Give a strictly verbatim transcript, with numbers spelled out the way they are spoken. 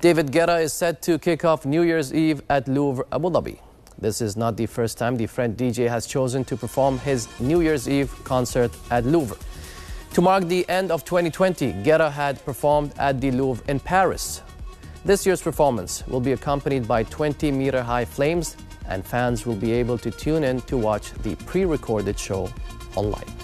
David Guetta is set to kick off New Year's Eve at Louvre Abu Dhabi. This is not the first time the French D J has chosen to perform his New Year's Eve concert at Louvre. To mark the end of twenty twenty, Guetta had performed at the Louvre in Paris. This year's performance will be accompanied by twenty-meter-high flames, and fans will be able to tune in to watch the pre-recorded show online.